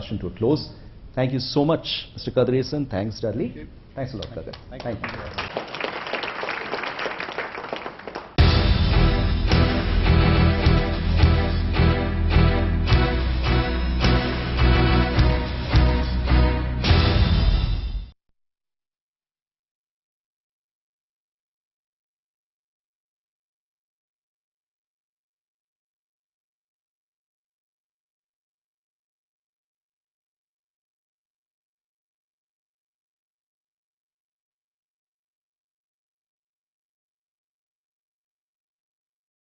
discussion to a close. Thank you so much, Mr. Kadresan. Thanks, Dudley. Thanks a lot, Kadresan. Thank you.